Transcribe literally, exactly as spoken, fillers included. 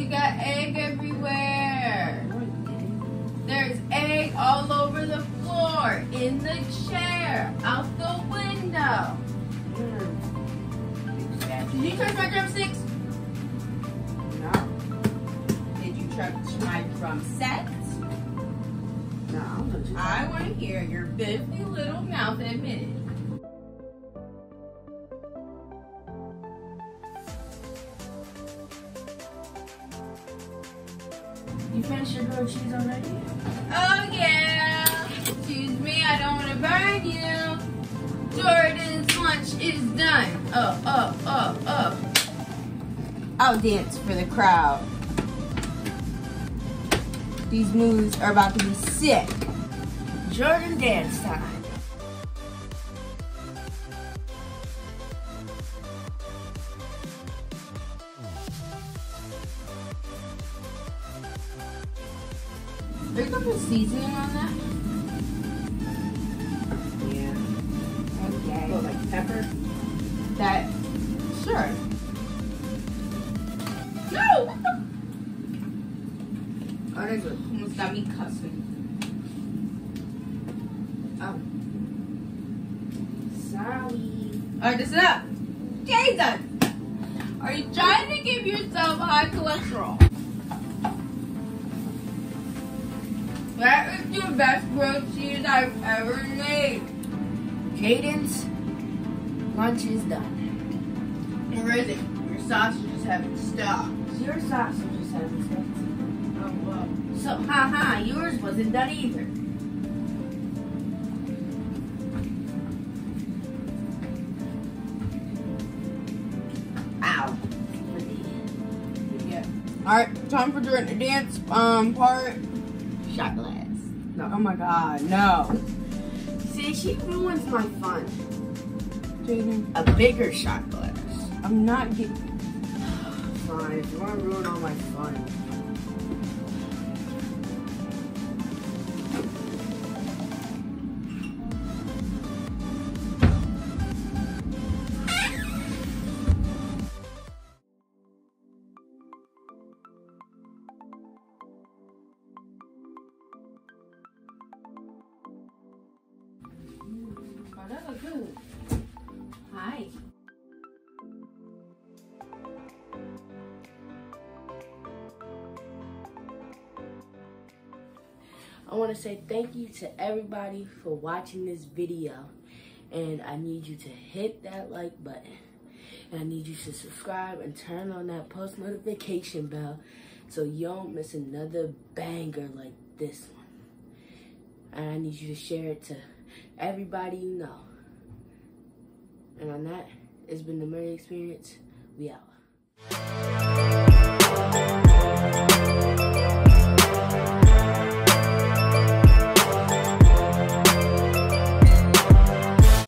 you got egg everywhere. There's egg all over the floor, in the chair, out the window. Did you touch my drumsticks? No. Did you touch my drum set? No. I want to hear your biffy little mouth admit it. You finished your grilled cheese already? Oh yeah! Excuse me, I don't want to burn you. Jordan's lunch is done. Oh, oh, oh, oh. I'll dance for the crowd. These moves are about to be sick. Jordan dance time. Are you going to put seasoning on that? Yeah. Okay. What, like pepper? That, sure. No! What the? Oh, that's what almost got me cussing. Oh. Sorry. Alright, this is up. Jaden! Are you trying to give yourself high cholesterol? That is the best grilled cheese I've ever made. Jaden's lunch is done. Or is it? Your sausages haven't stopped. Your sausages haven't stopped. Oh, well. So, haha, -ha, yours wasn't done either. Ow. Yeah. Alright, time for the dance um, part. Shot glass. No, oh my god, no. See, she ruins my fun. Jaden, a bigger shot glass. I'm not getting. Fine, if you want to ruin all my fun. Oh, that looks good. Hi. I want to say thank you to everybody for watching this video. And I need you to hit that like button. And I need you to subscribe and turn on that post notification bell so you don't miss another banger like this one. And I need you to share it to everybody you know. And on that, it's been the Murray Xperience. We out.